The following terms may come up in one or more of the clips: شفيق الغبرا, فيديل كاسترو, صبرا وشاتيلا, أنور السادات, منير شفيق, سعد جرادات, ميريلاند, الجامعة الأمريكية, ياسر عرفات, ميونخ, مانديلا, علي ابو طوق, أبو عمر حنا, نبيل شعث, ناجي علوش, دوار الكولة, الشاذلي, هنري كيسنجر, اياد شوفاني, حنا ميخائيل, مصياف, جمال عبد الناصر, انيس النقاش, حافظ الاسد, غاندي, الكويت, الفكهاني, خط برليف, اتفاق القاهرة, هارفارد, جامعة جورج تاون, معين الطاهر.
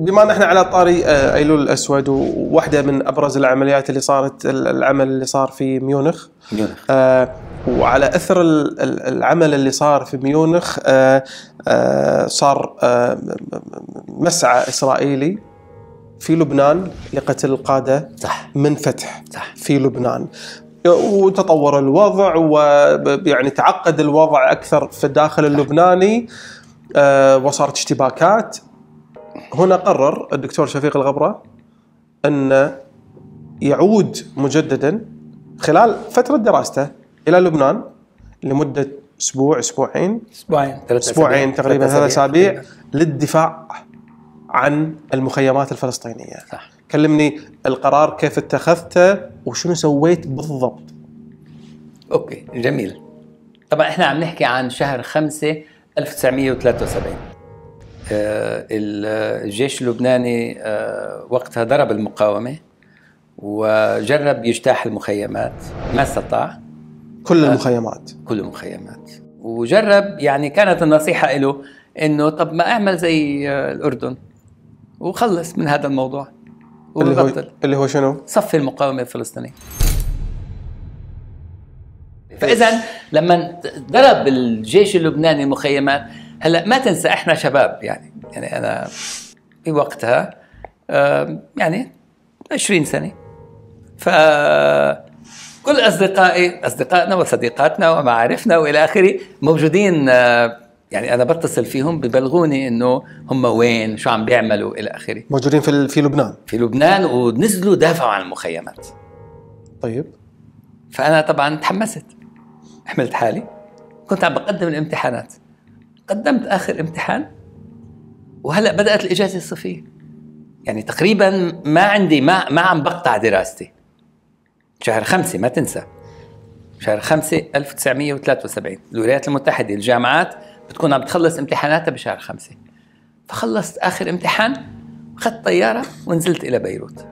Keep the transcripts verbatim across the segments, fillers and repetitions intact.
بما ان احنا على طاري ايلول الاسود، وواحده من ابرز العمليات اللي صارت العمل اللي صار في ميونخ ميونخ آه وعلى اثر العمل اللي صار في ميونخ آه آه صار آه مسعى اسرائيلي في لبنان لقتل القاده صح. من فتح صح. في لبنان، وتطور الوضع ويعني تعقد الوضع اكثر في الداخل اللبناني آه وصارت اشتباكات. هنا قرر الدكتور شفيق الغبرا أن يعود مجددا خلال فترة دراسته إلى لبنان لمدة أسبوع أسبوعين أسبوعين أسبوعين تقريبا ثلاث أسابيع للدفاع عن المخيمات الفلسطينية. صح. كلمني القرار كيف اتخذته وشنو سويت بالضبط؟ أوكي جميل. طبعا إحنا عم نحكي عن شهر خمسة ألف وتسعمئة وثلاثة وسبعين. الجيش اللبناني وقتها ضرب المقاومة وجرب يجتاح المخيمات، ما استطاع. كل المخيمات كل المخيمات وجرب، يعني كانت النصيحة له إنه طب ما أعمل زي الأردن وخلص من هذا الموضوع وبطل اللي هو شنو؟ صفي المقاومة الفلسطينية. فإذا لما ضرب الجيش اللبناني المخيمات، هلا ما تنسى احنا شباب، يعني يعني انا في وقتها يعني عشرين سنه، فكل اصدقائي اصدقائنا وصديقاتنا ومعارفنا والى اخره موجودين، يعني انا بتصل فيهم ببلغوني انه هم وين شو عم بيعملوا الى اخره، موجودين في في لبنان في لبنان ونزلوا دافعوا عن المخيمات. طيب فانا طبعا تحمست، حملت حالي، كنت عم بقدم الامتحانات، قدمت آخر امتحان وهلأ بدأت الإجازة الصيفية، يعني تقريبا ما عندي ما, ما عم بقطع دراستي. شهر خمسة ما تنسى، شهر خمسة ألف وتسعمئة وثلاثة وسبعين الولايات المتحدة الجامعات بتكون عم بتخلص امتحاناتها بشهر خمسة. فخلصت آخر امتحان، أخذت طيارة ونزلت إلى بيروت،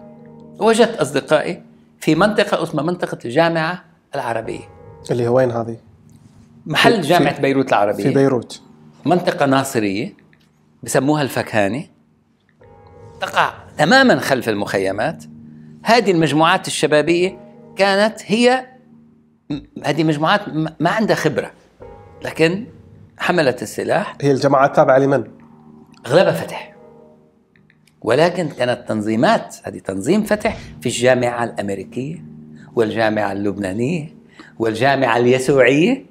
ووجدت أصدقائي في منطقة اسمها منطقة الجامعة العربية. اللي هو وين هذه؟ محل جامعة بيروت العربية في بيروت، منطقة ناصرية بسموها الفكهاني، تقع تماما خلف المخيمات. هذه المجموعات الشبابية كانت هي هذه مجموعات ما عندها خبرة، لكن حملت السلاح. هي الجماعات التابعة لمن؟ أغلبها فتح، ولكن كانت تنظيمات. هذه تنظيم فتح في الجامعة الأمريكية والجامعة اللبنانية والجامعة اليسوعية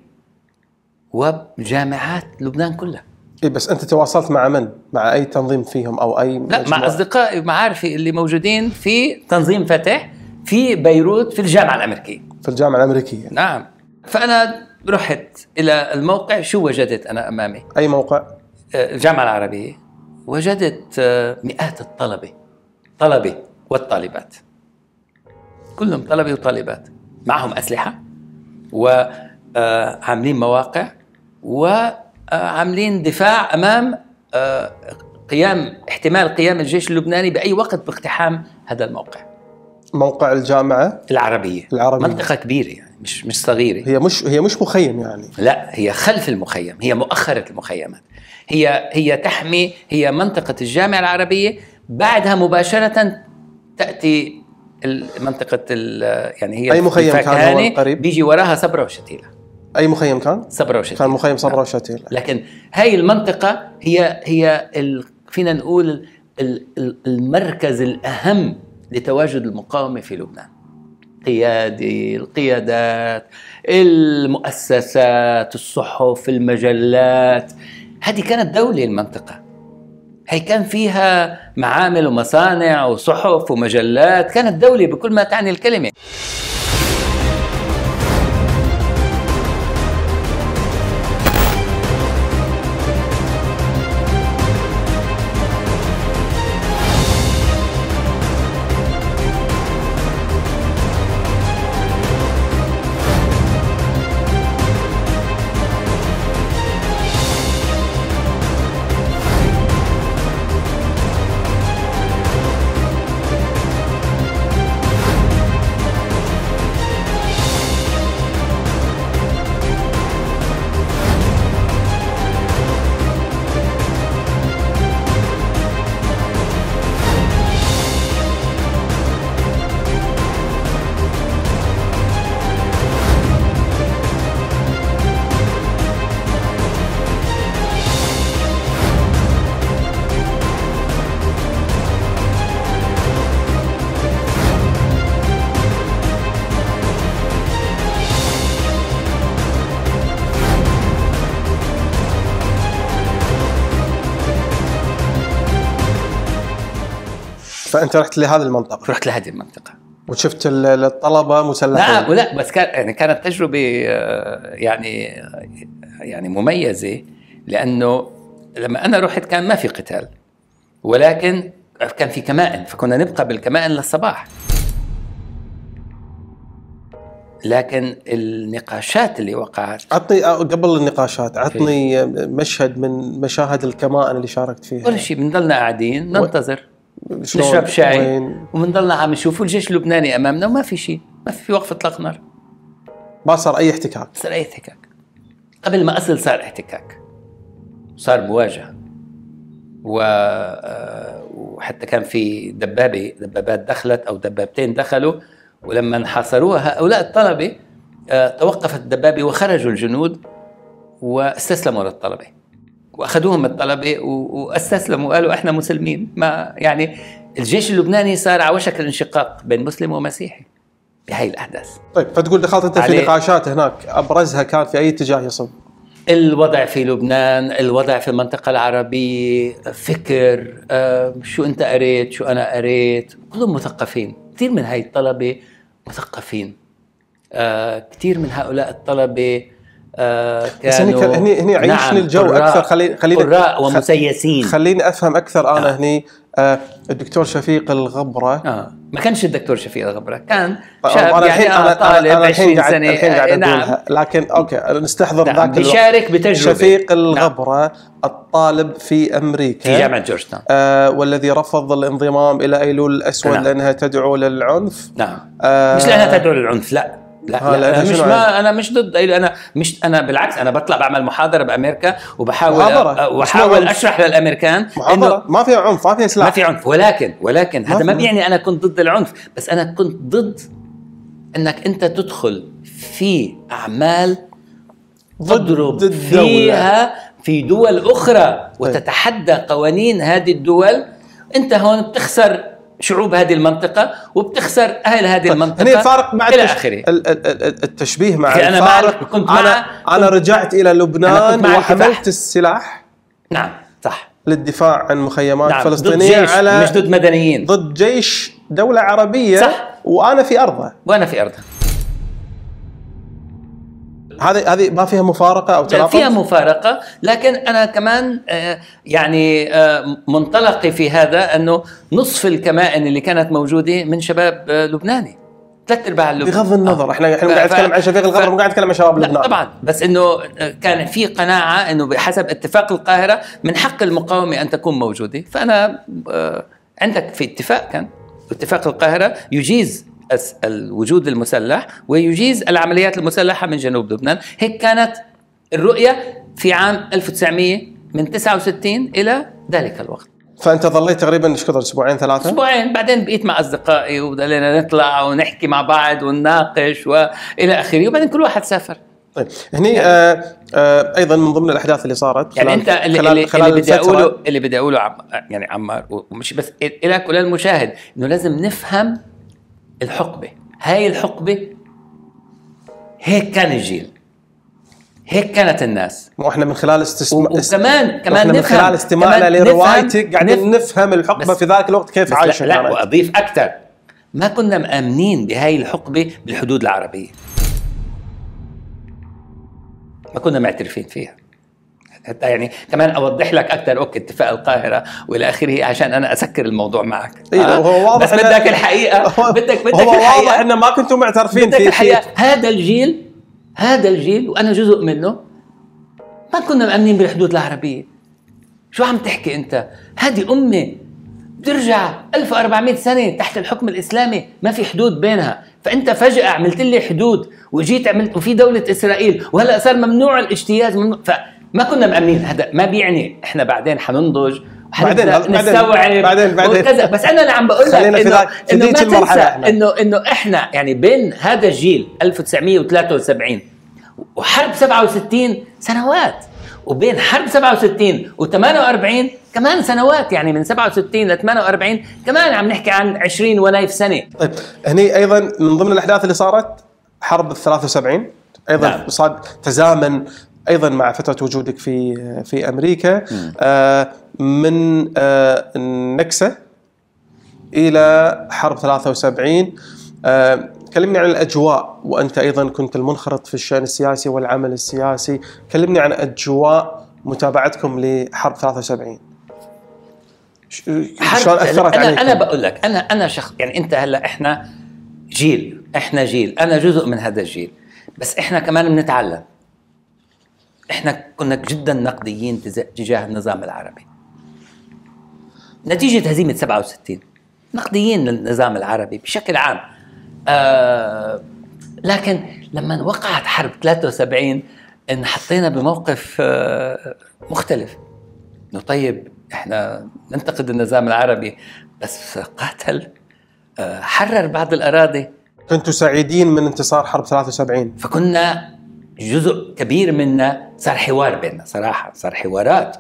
وجامعات لبنان كلها. إيه بس أنت تواصلت مع من؟ مع أي تنظيم فيهم أو أي مجموعة؟ لا، مع أصدقائي ومعارفي اللي موجودين في تنظيم فتح في بيروت في الجامعة الأمريكية. في الجامعة الأمريكية. نعم. فأنا رحت إلى الموقع، شو وجدت أنا أمامي؟ أي موقع؟ الجامعة العربية. وجدت مئات الطلبة، طلبة والطالبات، كلهم طلبة وطالبات، معهم أسلحة وعاملين مواقع وعاملين دفاع امام قيام احتمال قيام الجيش اللبناني باي وقت باقتحام هذا الموقع، موقع الجامعه العربيه. العربيه منطقه كبيره، يعني مش مش صغيره، هي مش هي مش مخيم يعني، لا هي خلف المخيم، هي مؤخره المخيمات، هي هي تحمي، هي منطقه الجامعه العربيه، بعدها مباشره تاتي منطقه يعني هي اي مخيم كان قريب بيجي وراها صبرا وشاتيلا. أي مخيم كان؟ صبرا وشاتيلا. كان مخيم صبرا وشاتيلا. لكن هاي المنطقة هي هي ال... فينا نقول ال... المركز الأهم لتواجد المقاومة في لبنان. قيادي، القيادات، المؤسسات، الصحف، المجلات، هذه كانت دولة المنطقة. هي كان فيها معامل ومصانع وصحف ومجلات، كانت دولة بكل ما تعني الكلمة. فانت رحت لهذه المنطقه؟ رحت لهذه المنطقه وشفت الطلبه مسلحين؟ لا لا بس كان يعني كانت تجربه يعني يعني مميزه، لانه لما انا رحت كان ما في قتال، ولكن كان في كمائن، فكنا نبقى بالكمائن للصباح. لكن النقاشات اللي وقعت، عطني قبل النقاشات عطني مشهد من مشاهد الكمائن اللي شاركت فيها. كل شيء بنضلنا قاعدين ننتظر نشرب شاي وبنضلنا عم نشوفوا الجيش اللبناني امامنا وما في شيء، ما في وقف اطلاق نار، ما صار اي احتكاك. صار اي احتكاك قبل ما اصل صار احتكاك، صار مواجهه، و وحتى كان في دبابه دبابات دخلت او دبابتين دخلوا، ولما انحاصروها هؤلاء الطلبة توقفت الدبابة وخرجوا الجنود واستسلموا للطلبة، وأخذوهم الطلبة واستسلموا وقالوا احنا مسلمين. ما يعني الجيش اللبناني صار على وشك الانشقاق بين مسلم ومسيحي بهاي الأحداث. طيب فتقول دخلت انت في نقاشات هناك، ابرزها كان في اي اتجاه يصب؟ الوضع في لبنان، الوضع في المنطقة العربية، فكر، شو انت قريت شو انا قريت، كلهم مثقفين. كثير من هاي الطلبة مثقفين، آه كثير من هؤلاء الطلبة آه كانوا بس هني هني عيشني نعم الجو قراء أكثر. خليني خليني قراء ومسيسين، خليني أفهم أكثر أنا. آه. هني آه الدكتور شفيق الغبرا آه. ما كانش الدكتور شفيق الغبرا، كان شاب أنا يعني أنا طالب عشرين سنة الحين قاعد أقولها نعم. لكن أوكي نستحضر ذاك نعم. بيشارك بتجربة شفيق الغبرا نعم. الطالب في أمريكا في جامعة جورج تاون آه والذي رفض الانضمام إلى أيلول الأسود نعم. لأنها تدعو للعنف نعم آه مش لأنها تدعو للعنف لا لا, لا, لا أنا مش ما أنا مش ضد أنا مش أنا بالعكس أنا بطلع بعمل محاضرة بأمريكا وبحاول محاضرة. وحاول أشرح للأمريكان محاضرة ما فيها عنف ما فيها سلاح ما في عنف ولكن ولكن هذا ما بيعني أنا كنت ضد العنف، بس أنا كنت ضد أنك أنت تدخل في أعمال تضرب ضد فيها في دول أخرى وتتحدى قوانين هذه الدول. أنت هون بتخسر شعوب هذه المنطقة وبتخسر أهل هذه المنطقة. هني الفارق مع إلى آخره التشبيه مع أنا الفارق مع كنت أنا, مع أنا رجعت إلى لبنان وحملت السلاح نعم صح للدفاع عن مخيمات نعم. فلسطينية ضد على مش ضد مدنيين ضد جيش دولة عربية صح. وأنا في أرضه وأنا في أرضه هذه هذه ما فيها مفارقة أو تناقض؟ فيها مفارقة، لكن أنا كمان يعني منطلقي في هذا أنه نصف الكمائن اللي كانت موجودة من شباب لبناني، ثلاث أرباع اللبناني بغض النظر، إحنا إحنا قاعد نتكلم عن شفيق الغبرا وقاعد نتكلم عن شباب لبنان طبعاً، بس إنه كان في قناعة إنه بحسب اتفاق القاهرة من حق المقاومة أن تكون موجودة، فأنا عندك في اتفاق كان اتفاق القاهرة يجيز الوجود المسلح ويجيز العمليات المسلحة من جنوب لبنان. هيك كانت الرؤية في عام ألف وتسعمئة من تسعة وستين إلى ذلك الوقت. فأنت ظليت تقريباً إيش كثر أسبوعين ثلاثة؟ أسبوعين، بعدين بقيت مع أصدقائي وضلينا نطلع ونحكي مع بعض ونناقش وإلى آخره، وبعدين كل واحد سافر. طيب هني يعني آه آه أيضاً من ضمن الأحداث اللي صارت يعني أنت اللي, خلال اللي, خلال اللي بدي أقوله اللي بدي أقوله عم يعني عمار ومش بس إلك ولا المشاهد إنه لازم نفهم الحقبة، هاي الحقبة هيك كان الجيل، هيك كانت الناس، واحنا من خلال استسماع وكمان كمان من خلال استماعنا لروايتك قاعدين نفهم الحقبة في ذاك الوقت كيف عايشة. لا, لا وأضيف أكثر، ما كنا مآمنين بهاي الحقبة بالحدود العربية، ما كنا معترفين فيها، حتى يعني كمان اوضح لك اكثر اوكي اتفاق القاهره والى اخره عشان انا اسكر الموضوع معك. إيه آه هو واضح بس بدك الحقيقه بدك بدك هو الحقيقه واضح انه ما كنتوا معترفين بدك فيه الحقيقه فيه. هذا الجيل هذا الجيل وانا جزء منه ما كنا مأمنين بالحدود العربيه. شو عم تحكي انت؟ هذه امه بترجع ألف وأربعمئة سنه تحت الحكم الاسلامي، ما في حدود بينها، فانت فجاه عملت لي حدود وجيت عملت وفي دوله اسرائيل وهلا صار ممنوع الاجتياز ممنوع. ف ما كنا مأمنين. هذا ما بيعني احنا بعدين حننضج وحنبدا نستوعب بعدين بعدين بس انا اللي عم بقول لك انه انه ما تنسى انه انه احنا يعني بين هذا الجيل ألف وتسعمئة وثلاثة وسبعين وحرب سبعة وستين سنوات، وبين حرب سبعة وستين وثمانية وأربعين كمان سنوات، يعني من سبعة وستين ل ثمانية وأربعين كمان عم نحكي عن عشرين ونايف سنه. طيب هني ايضا من ضمن الاحداث اللي صارت حرب ثلاثة وسبعين ايضا نعم. صار تزامن ايضا مع فتره وجودك في في امريكا آه من آه النكسه إلى حرب ثلاثة وسبعين. آه كلمني عن الأجواء، وأنت أيضا كنت المنخرط في الشأن السياسي والعمل السياسي، كلمني عن أجواء متابعتكم لحرب ثلاثة وسبعين. شلون أثرت أنا عليكم؟ أنا بقول لك، أنا أنا شخص يعني، أنت هلا إحنا جيل، إحنا جيل، أنا جزء من هذا الجيل، بس إحنا كمان بنتعلم. إحنا كنا جدا نقديين تجاه النظام العربي نتيجة هزيمة سبعة وستين، نقديين للنظام العربي بشكل عام. آه لكن لما وقعت حرب ثلاثة وسبعين انحطينا بموقف آه مختلف. طيب احنا ننتقد النظام العربي بس قاتل، آه حرر بعض الأراضي. كنتوا سعيدين من انتصار حرب ثلاثة وسبعين، فكنا جزء كبير منا صار حوار بيننا صراحة، صار حوارات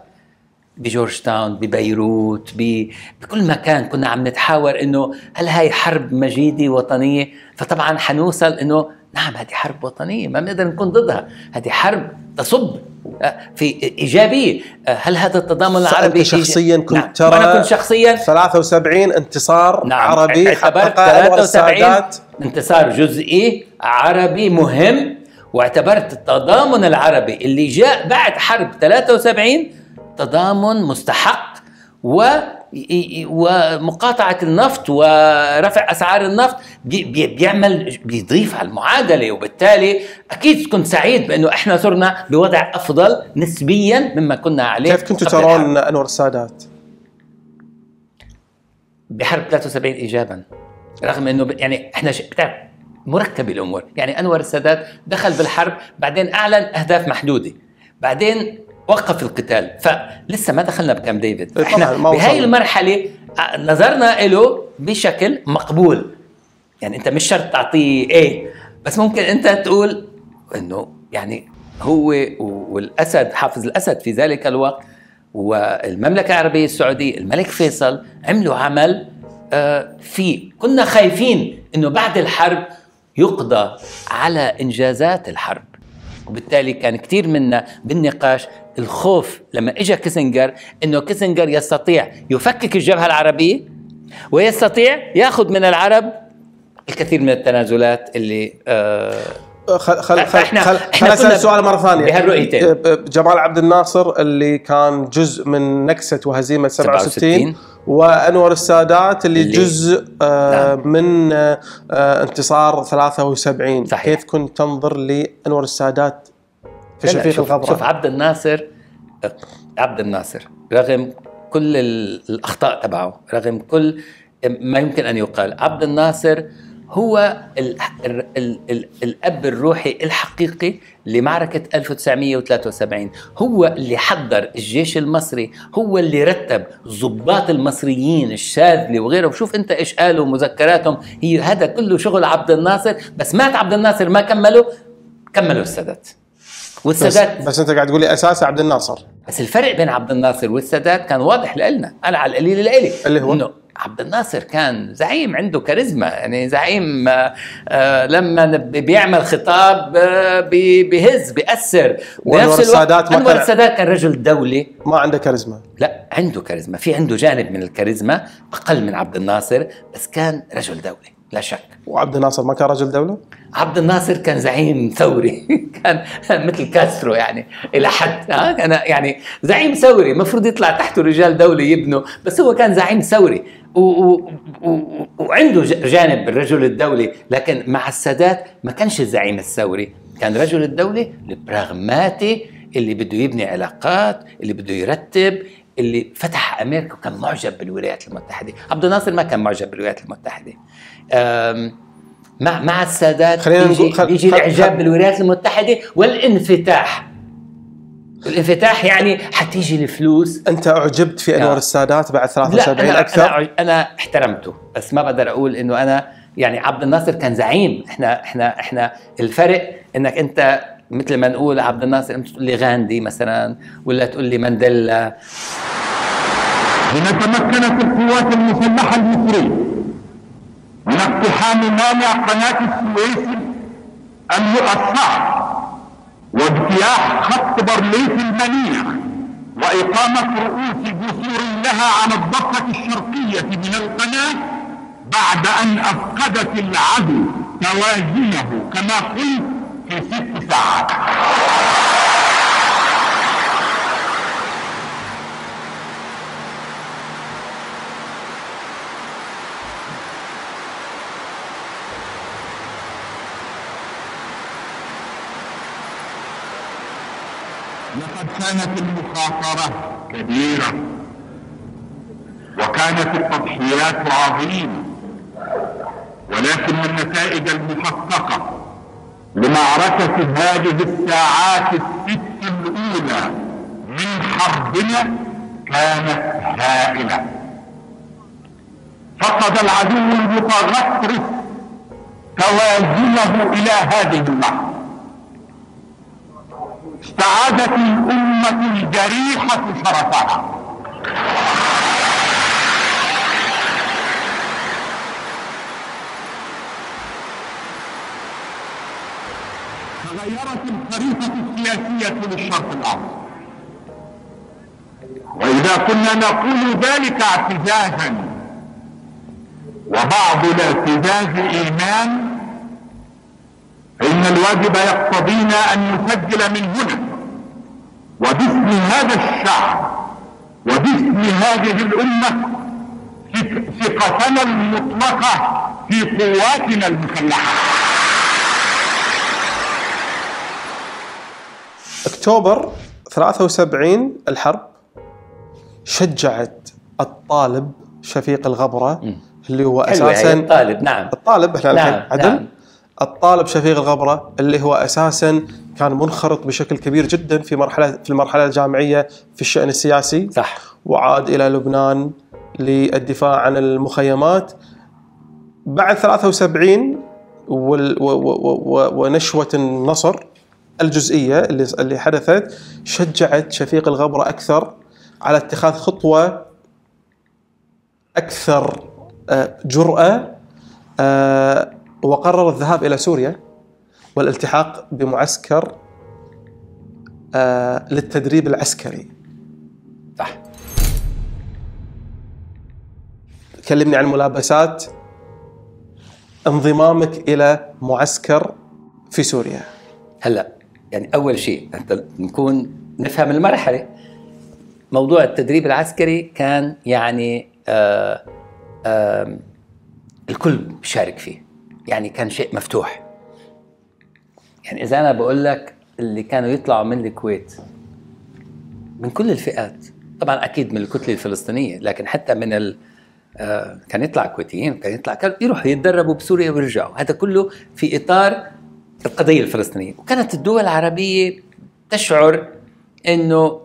بجورج تاون، ببيروت، بكل مكان كنا عم نتحاور انه هل هاي حرب مجيدة وطنية؟ فطبعا حنوصل انه نعم هذه حرب وطنية، ما بنقدر نكون ضدها، هذه حرب تصب في إيجابية. هل هذا التضامن العربي شخصيا كنت نعم. ترى أنا كنت شخصيا ثلاثة وسبعين انتصار نعم. عربي، اعتبرت ثلاثة وسبعين انتصار جزئي عربي مهم، واعتبرت التضامن العربي اللي جاء بعد حرب ثلاثة وسبعين تضامن مستحق، و... ومقاطعة النفط ورفع أسعار النفط بي... بيعمل بيضيف على المعادلة، وبالتالي أكيد كنت سعيد بأنه إحنا صرنا بوضع أفضل نسبيا مما كنا عليه. كيف كنتوا ترون أنور السادات بحرب ثلاثة وسبعين إيجابا، رغم أنه يعني إحنا ش... مركب الأمور، يعني أنور السادات دخل بالحرب، بعدين أعلن أهداف محدودة، بعدين وقف القتال، فلسه ما دخلنا بكام ديفيد. احنا بهاي المرحله نظرنا له بشكل مقبول، يعني انت مش شرط تعطيه ايه، بس ممكن انت تقول انه يعني هو والاسد، حافظ الاسد في ذلك الوقت، والمملكه العربيه السعوديه، الملك فيصل، عملوا عمل آه فيه كنا خايفين انه بعد الحرب يقضى على انجازات الحرب، وبالتالي كان كثير منا بالنقاش الخوف لما اجى كيسنجر انه كيسنجر يستطيع يفكك الجبهه العربيه ويستطيع ياخذ من العرب الكثير من التنازلات اللي آه خل خل احنا خل احنا اسال سؤال مره ثانيه بهالرؤيتين. جمال عبد الناصر اللي كان جزء من نكسه وهزيمه سبعة وستين، وانور السادات اللي, اللي جزء آه نعم. من آه انتصار ثلاثة وسبعين. صحيح. كيف كنت تنظر لانور السادات في شفيق الغبرا؟ شوف عبد الناصر، عبد الناصر رغم كل الاخطاء تبعه، رغم كل ما يمكن ان يقال، عبد الناصر هو ال ال ال ال الأب الروحي الحقيقي لمعركة ألف وتسعمئة وثلاثة وسبعين، هو اللي حضر الجيش المصري، هو اللي رتب الضباط المصريين الشاذلي وغيره، وشوف انت ايش قالوا مذكراتهم، هي هذا كله شغل عبد الناصر. بس مات عبد الناصر، ما كملوا كملوا السادات والسادات. بس, بس انت قاعد تقول لي اساس عبد الناصر، بس الفرق بين عبد الناصر والسادات كان واضح لنا، انا على القليل لإلي، اللي هو انه عبد الناصر كان زعيم عنده كاريزما، يعني زعيم آه لما بيعمل خطاب آه بيهز بيأثر. وانور السادات، انور السادات كان رجل دولي ما عنده كاريزما. لا عنده كاريزما، في عنده جانب من الكاريزما اقل من عبد الناصر، بس كان رجل دولي لا شك. وعبد الناصر ما كان رجل دولة؟ عبد الناصر كان زعيم ثوري كان مثل كاسترو يعني إلى حد أنا يعني زعيم ثوري، المفروض يطلع تحته رجال دولة يبنوا، بس هو كان زعيم ثوري وعنده جانب الرجل الدولي. لكن مع السادات ما كانش الزعيم الثوري، كان رجل الدولة البراغماتي اللي بده يبني علاقات، اللي بده يرتب، اللي فتح أمريكا وكان معجب بالولايات المتحدة. عبد الناصر ما كان معجب بالولايات المتحدة. مع مع السادات بيجي, خل... بيجي خل... الإعجاب خل... بالولايات المتحدة والانفتاح. الانفتاح يعني حتيجي الفلوس. أنت أعجبت في أنور السادات بعد ثلاثة وسبعين أكثر؟ أنا, أنا احترمته، بس ما بقدر أقول إنه أنا يعني عبد الناصر كان زعيم. إحنا إحنا إحنا الفرق إنك أنت مثل ما نقول عبد الناصر، أنت تقول لي غاندي مثلا، ولا تقول لي مانديلا. هنا تمكنت القوات المسلحة المصرية من اقتحام مانع قناة السويس، اللؤلؤ الصعب، واجتياح خط برليف المنيع، وإقامة رؤوس جسور لها على الضفة الشرقية من القناة بعد أن أفقدت العدو توازنه كما قلت في ست ساعات. لقد كانت المخاطرة كبيرة وكانت التضحيات عظيمة، ولكن النتائج المحققة لمعركة هذه الساعات الست الأولى من حربنا كانت هائلة. فقد العدو المتغطرس توازنه إلى هذه اللحظة. استعادت الأمة الجريحة شرفها. تغيرت الخريطة السياسية للشرق الأوسط، وإذا كنا نقول ذلك اعتزازا وبعض الاعتزاز إيمان، فإن الواجب يقتضينا أن نسجل من هنا وباسم هذا الشعب وباسم هذه الأمة ثقتنا المطلقة في قواتنا المسلحة. أكتوبر ثلاثة وسبعين الحرب شجعت الطالب شفيق الغبرا اللي هو أساساً الطالب، نعم الطالب احنا نعم. عدل نعم. الطالب شفيق الغبرا اللي هو اساسا كان منخرط بشكل كبير جدا في مرحله في المرحله الجامعيه في الشان السياسي، صح، وعاد الى لبنان للدفاع عن المخيمات. بعد ثلاثة وسبعين ونشوه النصر الجزئيه اللي اللي حدثت شجعت شفيق الغبرا اكثر على اتخاذ خطوه اكثر جرأه، وقرر الذهاب إلى سوريا والالتحاق بمعسكر آه للتدريب العسكري. صح. كلمني عن ملابسات انضمامك إلى معسكر في سوريا. هلا يعني أول شيء أنت نكون نفهم المرحلة. موضوع التدريب العسكري كان يعني آه آه الكل بيشارك فيه. يعني كان شيء مفتوح. يعني إذا أنا بقول لك اللي كانوا يطلعوا من الكويت من كل الفئات، طبعا أكيد من الكتلة الفلسطينية، لكن حتى من ال آه كان يطلع كويتيين، كان يطلع كان يروحوا يتدربوا بسوريا ويرجعوا، هذا كله في إطار القضية الفلسطينية، وكانت الدول العربية تشعر إنه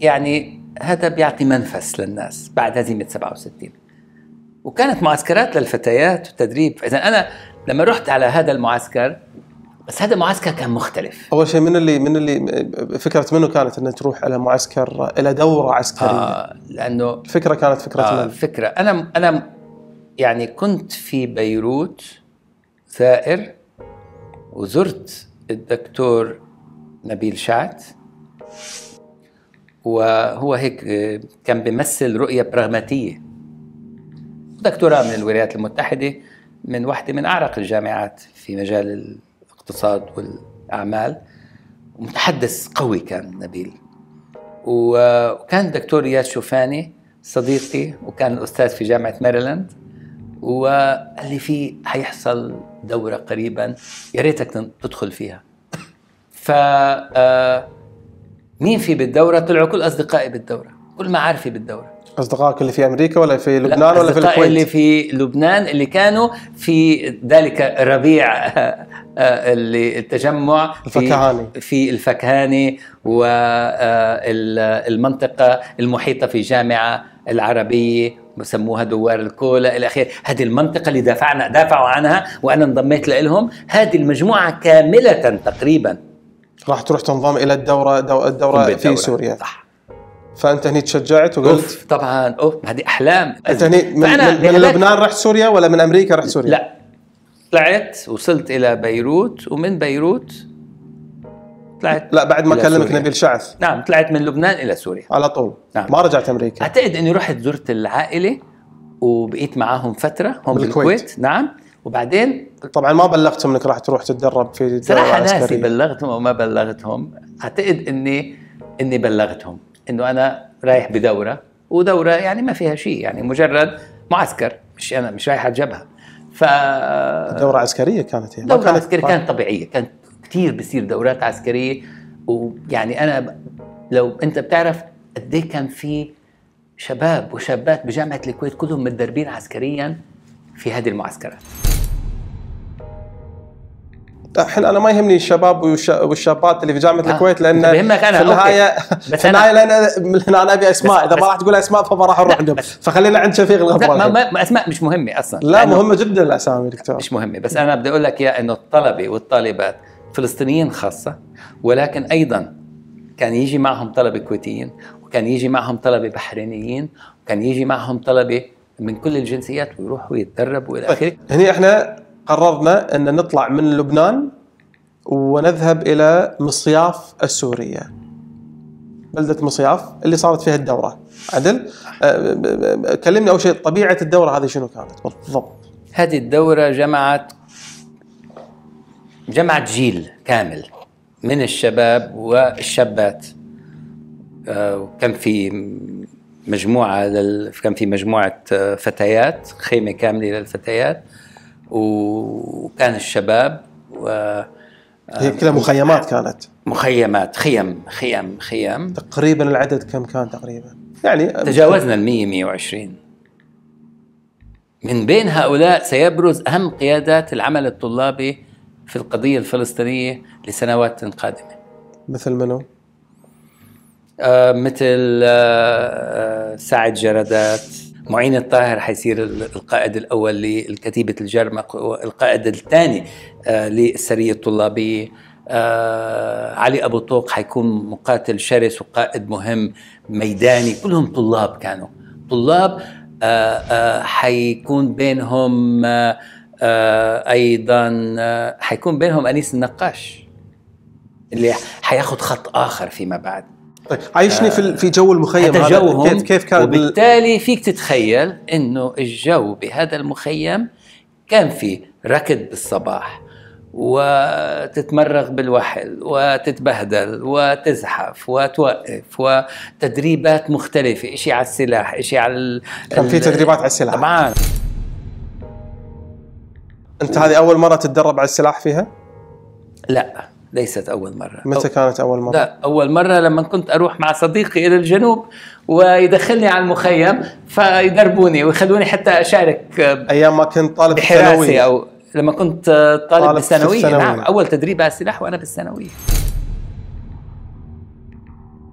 يعني هذا بيعطي منفس للناس بعد هزيمة سبعة وستين. وكانت معسكرات للفتيات وتدريب، فاذا انا لما رحت على هذا المعسكر، بس هذا المعسكر كان مختلف. اول شيء من اللي من اللي فكره منه كانت انك تروح على معسكر الى دوره عسكريه؟ آه لانه الفكره كانت فكره آه فكره انا انا يعني كنت في بيروت ثائر وزرت الدكتور نبيل شعث، وهو هيك كان بيمثل رؤيه براغماتيه، دكتوراه من الولايات المتحدة من واحدة من أعرق الجامعات في مجال الاقتصاد والأعمال، ومتحدث قوي كان نبيل. وكان دكتور اياد شوفاني صديقي، وكان الأستاذ في جامعة ميريلاند، وقال لي في حيحصل دورة قريبا يا ريتك تدخل فيها. ف مين في بالدورة؟ طلعوا كل أصدقائي بالدورة، كل معارفي بالدورة. أصدقائك اللي في أمريكا ولا في لبنان ولا في الكويت؟ أصدقائي اللي في لبنان اللي كانوا في ذلك الربيع اللي التجمع الفكهاني في الفكهاني والمنطقة المحيطة في جامعة العربية بسموها دوار الكولة إلى آخره. هذه المنطقة اللي دافعنا دافعوا عنها وأنا انضميت لهم. هذه المجموعة كاملة تقريبا راح تروح تنضم إلى الدورة دو الدورة في الدورة. سوريا، صح. فانت هني تشجعت وقلت أوف طبعا اوف هذه احلام. انت هني من, من لبنان رحت سوريا ولا من امريكا رحت سوريا؟ لا، طلعت وصلت الى بيروت، ومن بيروت طلعت لا بعد ما كلمك نبيل شعث. نعم، طلعت من لبنان الى سوريا على طول. نعم. ما رجعت امريكا. اعتقد اني رحت زرت العائله وبقيت معاهم فتره هم بالكويت. نعم. وبعدين طبعا ما بلغتهم انك راح تروح تتدرب في صراحه ناسي بلغتهم او ما بلغتهم، اعتقد اني اني بلغتهم انه انا رايح بدوره، ودوره يعني ما فيها شيء، يعني مجرد معسكر، مش انا مش رايح على الجبهه. ف دوره عسكريه كانت هي، دوره عسكريه كانت طبيعيه، كانت كثير بصير دورات عسكريه. ويعني انا لو انت بتعرف قد ايه كان في شباب وشابات بجامعه الكويت كلهم متدربين عسكريا في هذه المعسكرات. احنا انا ما يهمني الشباب والشابات اللي في جامعه آه. الكويت، لان بيهمك انا في النهايه في النهايه لان انا ابي اسماء، اذا ما راح تقول اسماء فما راح اروح عندهم، فخلينا عند شفيق الغبرا. ما اسماء مش مهمه اصلا، لا مهمه جدا الاسامي دكتور، مش مهمه. بس انا بدي اقول لك يا انه الطلبه والطالبات فلسطينيين خاصه، ولكن ايضا كان يجي معهم طلبه كويتيين، وكان يجي معهم طلبه بحرينيين، وكان يجي معهم طلبه من كل الجنسيات، ويروحوا يتدربوا والى اخره. هنا احنا قررنا ان نطلع من لبنان ونذهب الى مصياف السوريه، بلده مصياف اللي صارت فيها الدوره. عدل، كلمني اول شيء طبيعه الدوره هذه شنو كانت بالضبط؟ هذه الدوره جمعت جمعت جيل كامل من الشباب والشابات، وكان في مجموعه لل... كان في مجموعه فتيات، خيمه كامله للفتيات، وكان الشباب و... هي كلها مخيمات، كانت مخيمات، خيم خيم خيم. تقريبا العدد كم كان تقريبا؟ يعني تجاوزنا ال مئة مئة وعشرين. من بين هؤلاء سيبرز اهم قيادات العمل الطلابي في القضيه الفلسطينيه لسنوات قادمه. مثل منو؟ آه مثل آه سعد جرادات، معين الطاهر حيصير القائد الاول لكتيبه الجرمق، والقائد الثاني آه للسريه الطلابيه. آه علي ابو طوق حيكون مقاتل شرس وقائد مهم ميداني. كلهم طلاب، كانوا طلاب. آه آه حيكون بينهم آه آه ايضا آه حيكون بينهم انيس النقاش اللي حياخذ خط اخر فيما بعد. طيب عايشني آه في في جو المخيم هذا، كيف كيف كان؟ وبالتالي فيك تتخيل انه الجو بهذا المخيم كان فيه ركض بالصباح، وتتمرغ بالوحل، وتتبهدل، وتزحف، وتوقف، وتدريبات مختلفه، شيء على السلاح، شيء على ال... كان في تدريبات على السلاح طبعا. أنت هذه أول مرة تتدرب على السلاح فيها؟ لا، ليست أول مرة. متى أو... كانت أول مرة؟ لا، أول مرة لما كنت أروح مع صديقي إلى الجنوب ويدخلني على المخيم فيدربوني ويخلوني حتى أشارك. أيام ما كنت طالب ثانوي؟ أو لما كنت طالب, طالب بالثانوية. نعم، أول تدريب على السلاح وأنا بالثانوية.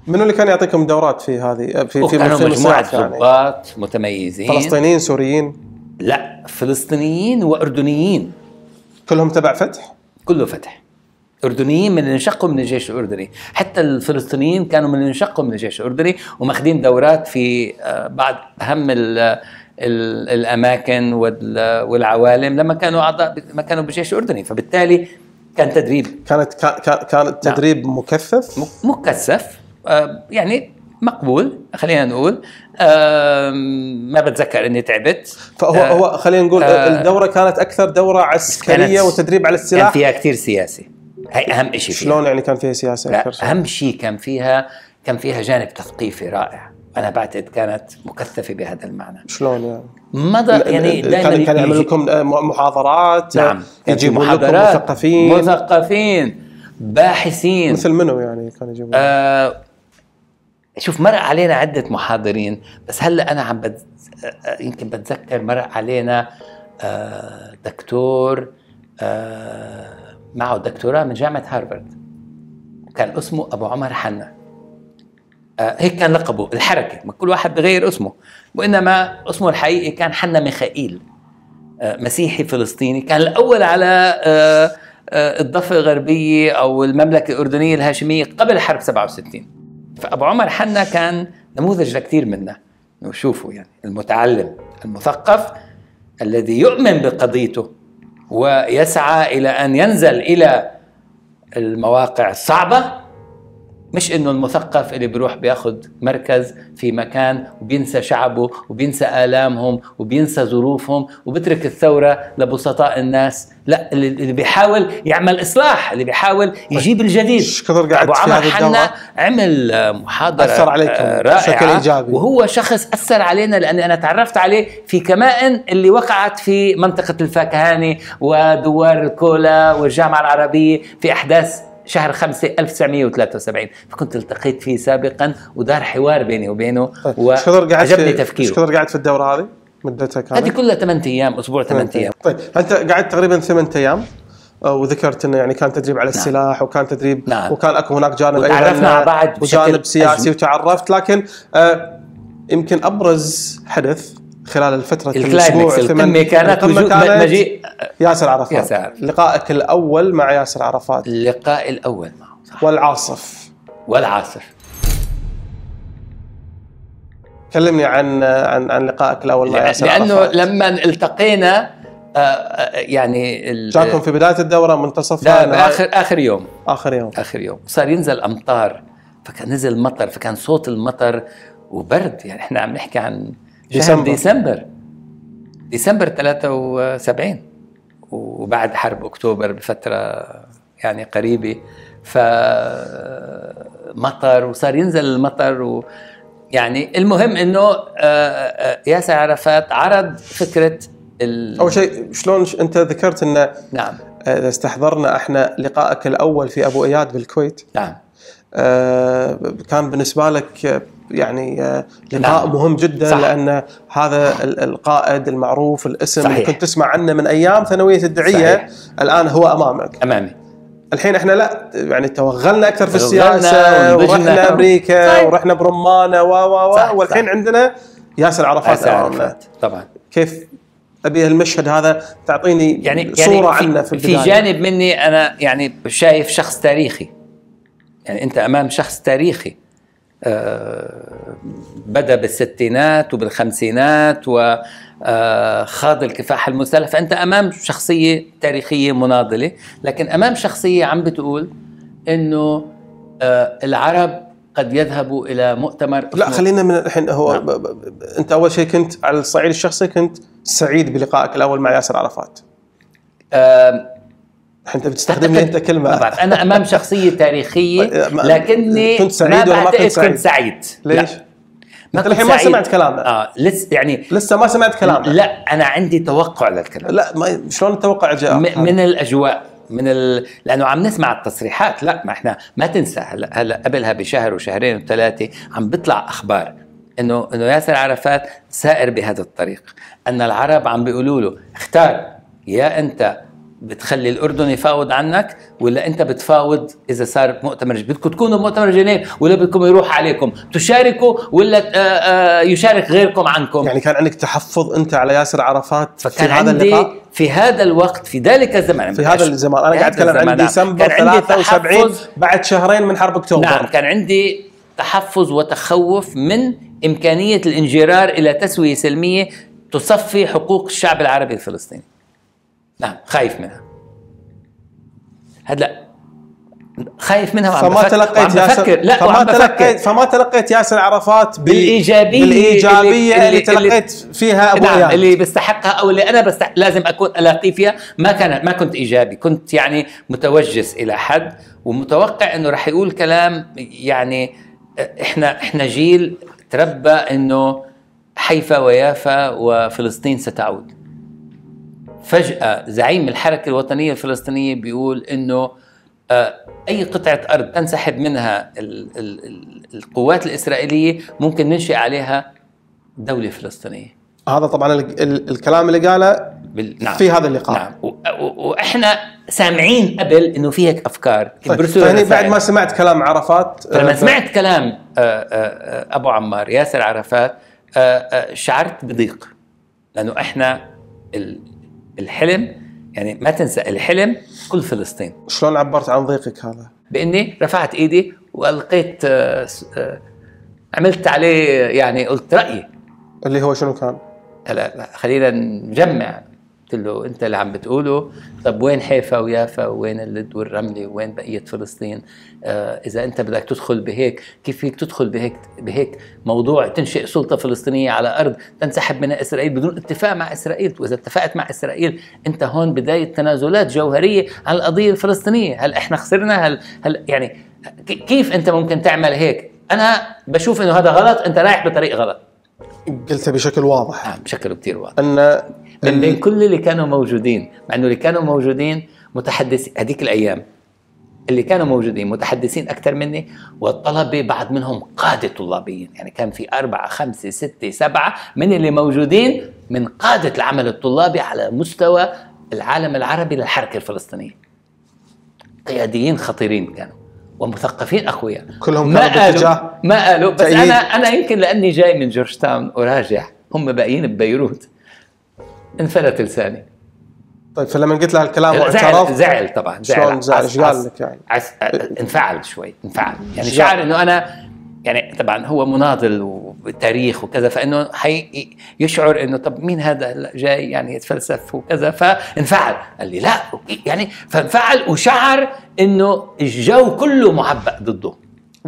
منو اللي كان يعطيكم دورات في هذه؟ في في كانوا مجموعة ضباط متميزين، فلسطينيين سوريين؟ لا، فلسطينيين واردنيين. كلهم تبع فتح؟ كله فتح. اردنيين من اللي انشقوا من الجيش الاردني، حتى الفلسطينيين كانوا من اللي انشقوا من الجيش الاردني، وماخذين دورات في بعض اهم ال ال الاماكن والعوالم لما كانوا اعضاء، ما كانوا بالجيش الاردني، فبالتالي كان تدريب. كانت كانت تدريب نعم. مكثف؟ مكثف يعني مقبول، خلينا نقول. ما بتذكر اني تعبت. فهو هو خلينا نقول الدوره كانت اكثر دوره عسكريه وتدريب على السلاح. كان فيها كثير سياسي، هي اهم شيء. شلون يعني كان فيها سياسه اكثر؟ اهم شيء كان فيها كان فيها جانب تثقيفي رائع، انا بعتقد كانت مكثفه بهذا المعنى. شلون يعني؟ مضى يعني دائما كان يعمل لكم محاضرات؟ نعم، يجيبوا لكم مثقفين مثقفين باحثين. مثل منو يعني كانوا يجيبون؟ آه شوف، مرق علينا عدة محاضرين، بس هلا أنا عم بت... يمكن بتذكر مرق علينا آه دكتور آه معه دكتوراه من جامعة هارفارد، كان اسمه أبو عمر حنا. آه هيك كان لقبه، الحركة، ما كل واحد بغير اسمه، وإنما اسمه الحقيقي كان حنا ميخائيل. آه مسيحي فلسطيني، كان الأول على آه آه الضفة الغربية أو المملكة الأردنية الهاشمية قبل حرب سبعة وستين. فأبو عمر حنا كان نموذج لكثير منا، شوفوا يعني المتعلم المثقف الذي يؤمن بقضيته ويسعى إلى أن ينزل إلى المواقع الصعبة مش انه المثقف اللي بيروح بياخد مركز في مكان وبينسى شعبه وبينسى آلامهم وبينسى ظروفهم وبترك الثورة لبسطاء الناس، لا، اللي بيحاول يعمل إصلاح، اللي بيحاول يجيب الجديد. أبو عمر حنا عمل محاضرة أثر عليكم رائعة بشكل إيجابي، وهو شخص أثر علينا لأن أنا تعرفت عليه في كمائن اللي وقعت في منطقة الفكهاني ودوار الكولة والجامعة العربية في أحداث شهر خمسة ألف وتسعمائة وثلاثة وسبعين، فكنت التقيت فيه سابقا ودار حوار بيني وبينه وعجبني تفكيره. شكون قاعد في الدوره هذه؟ مدتها كانت هذه كلها ثمانية ايام، اسبوع ثمانية ايام. طيب انت قعدت تقريبا ثمانية ايام وذكرت انه يعني كان تدريب على السلاح. نعم. وكان تدريب. نعم. وكان اكو هناك جانب ايضا وجانب سياسي وتعرفت، لكن آه يمكن ابرز حدث خلال الفترة الأسبوع القمة كانت وجود مجيء ياسر عرفات. ياسر. لقائك الأول مع ياسر عرفات. اللقاء الأول معه. صح. والعاصف. والعاصف. كلمني عن عن عن لقائك الأول مع ياسر لأنه عرفات. لأنه لما التقينا يعني جاكم في بداية الدورة منتصفها؟ لا، آخر آخر يوم. آخر يوم. آخر يوم صار ينزل أمطار، فكان نزل مطر، فكان صوت المطر وبرد، يعني إحنا عم نحكي عن شهر ديسمبر ديسمبر ثلاثة وسبعين وبعد حرب اكتوبر بفتره يعني قريبه، فمطر وصار ينزل المطر و يعني المهم انه ياسر عرفات عرض فكره ال... اول شيء شلون انت ذكرت انه نعم اذا استحضرنا احنا لقائك الاول في ابو اياد بالكويت. نعم. آه كان بالنسبه لك يعني لقاء نعم. مهم جدا. صح. لأن هذا القائد المعروف الاسم. صحيح. اللي كنت تسمع عنه من أيام ثانوية الدعية الآن هو أمامك. أمامي. الحين إحنا لا يعني توغلنا أكثر في السياسة ورحنا أمريكا. صحيح. ورحنا برمانة و و و والحين. صح. عندنا ياسر عرفات أمامنا طبعا. كيف أبي المشهد هذا تعطيني يعني صورة يعني عنه في البداية؟ في جانب مني أنا يعني شايف شخص تاريخي، يعني أنت أمام شخص تاريخي بدأ بالستينات وبالخمسينات وخاض الكفاح المسلح، فأنت أمام شخصية تاريخية مناضلة، لكن أمام شخصية عم بتقول إنه العرب قد يذهبوا إلى مؤتمر. لا خلينا من الحين هو. نعم. أنت أول شيء كنت على الصعيد الشخصي كنت سعيد بلقائك الأول مع ياسر عرفات. أه انت بتستخدمني انت كلمه انا امام شخصيه تاريخيه، لكني كنت سعيد ولا ما كنت سعيد؟ كنت سعيد. ليش؟ ما انت الحين ما سمعت كلامه. اه لسه يعني لسه ما سمعت كلامه. لا انا عندي توقع للكلام. لا ما شلون التوقع جاء؟ من الاجواء، من ال... لانه عم نسمع التصريحات. لا ما احنا ما تنسى هلا هلا قبلها بشهر وشهرين وثلاثه عم بيطلع اخبار انه انه ياسر عرفات سائر بهذا الطريق، ان العرب عم بيقولوا له اختار، يا انت بتخلي الأردن يفاوض عنك ولا أنت بتفاوض إذا صار مؤتمر، بدكم تكونوا مؤتمر جنيف ولا بدكم يروح عليكم، تشاركوا ولا آآ آآ يشارك غيركم عنكم. يعني كان عندك تحفظ أنت على ياسر عرفات في هذا اللقاء؟ في هذا الوقت في ذلك الزمان، في هذا الزمان أنا قاعد أتكلم عن ديسمبر ثلاثة وسبعين بعد شهرين من حرب أكتوبر. نعم كان عندي تحفظ وتخوف من إمكانية الانجرار إلى تسوية سلمية تصفي حقوق الشعب العربي الفلسطيني. نعم خايف منها. هلا خايف منها وعم فما بفكر. تلقيت وعم ياسر لا فما تلقيت فما تلقيت ياسر عرفات بالإيجابية بالإيجابية اللي, اللي تلقيت فيها أبو نعم يعني. اللي بيستحقها أو اللي أنا بستحق لازم أكون ألاقي فيها. ما كان ما كنت إيجابي، كنت يعني متوجس إلى حد ومتوقع إنه رح يقول كلام، يعني إحنا إحنا جيل تربى إنه حيفا ويافا وفلسطين ستعود. فجأة زعيم الحركة الوطنية الفلسطينية بيقول إنه أي قطعة أرض تنسحب منها القوات الإسرائيلية ممكن ننشئ عليها دولة فلسطينية. هذا طبعا الكلام اللي قاله. نعم. في هذا اللقاء. نعم. وإحنا سامعين قبل إنه فيها أفكار. يعني بعد ما سمعت كلام عرفات، فلما سمعت كلام أبو عمار ياسر عرفات شعرت بضيق، لأنه إحنا الحلم، يعني ما تنسى الحلم كل فلسطين. شلون عبرت عن ضيقك هذا؟ بإني رفعت إيدي وألقيت آآ آآ عملت عليه، يعني قلت رأيي اللي هو شنو كان؟ هلا خلينا نجمع قلت له انت اللي عم بتقوله، طب وين حيفا ويافا وين اللد والرمله وين بقيه فلسطين؟ آه اذا انت بدك تدخل بهيك، كيف فيك تدخل بهيك بهيك موضوع تنشئ سلطه فلسطينيه على ارض تنسحب منها اسرائيل بدون اتفاق مع اسرائيل، واذا اتفقت مع اسرائيل انت هون بدايه تنازلات جوهريه على القضيه الفلسطينيه، هل احنا خسرنا؟ هل هل يعني كيف انت ممكن تعمل هيك؟ انا بشوف انه هذا غلط، انت رايح بطريق غلط. قلتها بشكل واضح. آه بشكل كثير واضح. ان من بين كل اللي كانوا موجودين، مع انه اللي كانوا موجودين متحدثين هذيك الايام، اللي كانوا موجودين متحدثين اكثر مني، والطلبه بعض منهم قاده طلابيين، يعني كان في اربعه خمسه سته سبعه من اللي موجودين من قاده العمل الطلابي على مستوى العالم العربي للحركه الفلسطينيه. قياديين خطيرين كانوا ومثقفين اقوياء، كلهم ما قالوا ما قالوا بس تأييد. انا انا يمكن لاني جاي من جورج تاون وراجع، هم باقيين ببيروت، انفلت لساني. طيب فلما قلت له هالكلام واعترف زعل طبعا، زعل زعل ايش قال لك يعني؟ عس... انفعل شوي، انفعل يعني شعر جعل. انه انا يعني طبعا هو مناضل وتاريخ وكذا، فانه حي يشعر انه طب مين هذا جاي يعني يتفلسف وكذا، فانفعل. قال لي لا يعني، فانفعل وشعر انه الجو كله معبأ ضده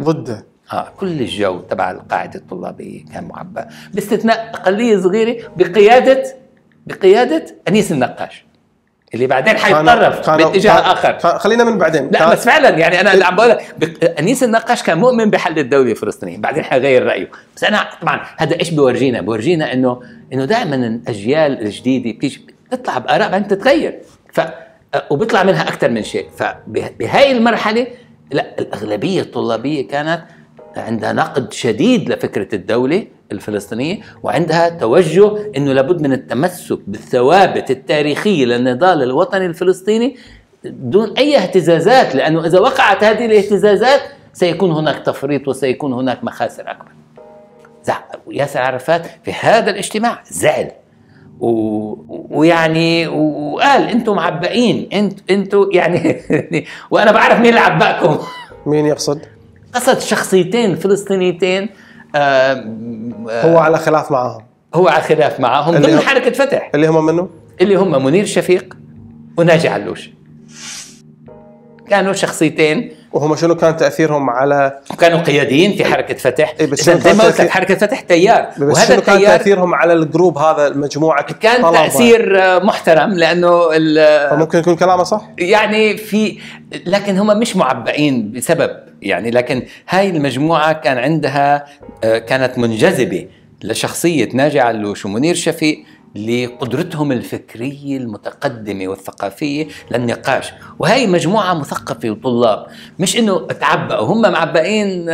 ضده اه كل الجو تبع القاعده الطلابيه كان معبأ، باستثناء اقليه صغيره بقياده بقياده انيس النقاش اللي بعدين حيتطرف باتجاه اخر. خلينا من بعدين. لا كان... بس فعلا يعني انا اللي عم بقول بق... انيس النقاش كان مؤمن بحل الدوله الفلسطينيه، بعدين حيغير رايه، بس انا طبعا هذا ايش بورجينا؟ بورجينا انه انه دائما الاجيال الجديده بتيجي بتطلع باراء بعدين تتغير، ف وبيطلع منها اكثر من شيء، فبهي المرحله لا الاغلبيه الطلابيه كانت عندها نقد شديد لفكره الدوله الفلسطينيه، وعندها توجه انه لابد من التمسك بالثوابت التاريخيه للنضال الوطني الفلسطيني دون اي اهتزازات، لانه اذا وقعت هذه الاهتزازات سيكون هناك تفريط وسيكون هناك مخاسر اكبر. ياسر عرفات في هذا الاجتماع زعل ويعني وقال انتم معبئين، انت انتم يعني وانا بعرف مين اللي عبأكم. مين يقصد؟ قصد شخصيتين فلسطينيتين آه هو على خلاف معهم هو على خلاف معهم ضمن حركة فتح، اللي هم منه اللي هم منير شفيق وناجي علوش. كانوا شخصيتين، وهم شنو كان تأثيرهم على كانوا قياديين في حركة فتح. إيه بس زي ما قلت لك حركة فتح تيار، وهذا شنو كان تأثيرهم على الجروب هذا المجموعة؟ كان طلبة. تأثير محترم لأنه ممكن يكون كلامه صح يعني في، لكن هم مش معبئين بسبب يعني، لكن هاي المجموعة كان عندها كانت منجذبة لشخصية ناجي علوش ومنير شفيق لقدرتهم الفكرية المتقدمة والثقافية للنقاش، وهي مجموعة مثقفة وطلاب، مش انه تعبأوا، هم معبئين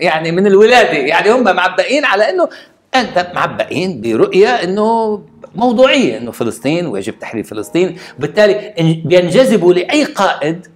يعني من الولادة، يعني هم معبئين على انه انت معبئين برؤية انه موضوعية، انه فلسطين ويجب تحرير فلسطين، وبالتالي بينجذبوا لأي قائد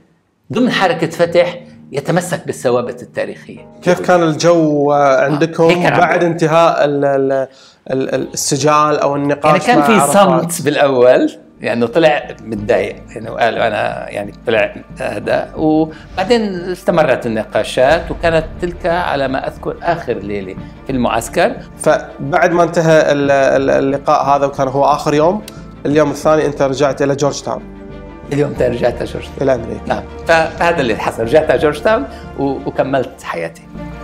ضمن حركة فتح يتمسك بالثوابت التاريخية. كيف كان الجو عندكم بعد انتهاء ال السجال او النقاش؟ يعني كان في صمت بالاول لانه يعني طلع متضايق يعني، وقال انا يعني طلع هذا، وبعدين استمرت النقاشات، وكانت تلك على ما اذكر اخر ليله في المعسكر. فبعد ما انتهى اللقاء هذا وكان هو اخر يوم، اليوم الثاني انت رجعت الى جورج تاون. اليوم انت رجعت على جورج تاون الى امريكا؟ نعم، فهذا اللي حصل، رجعت على جورج تاون وكملت حياتي.